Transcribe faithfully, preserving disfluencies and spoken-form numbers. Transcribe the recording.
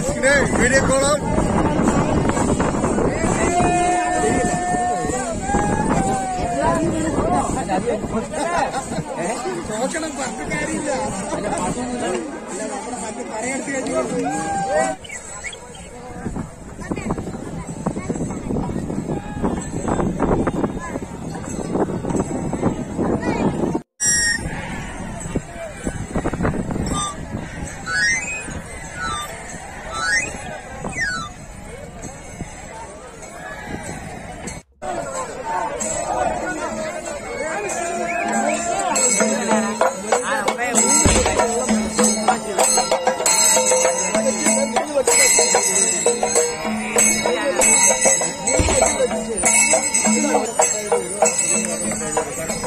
this today. Video call out. I I'm going to go to the hospital.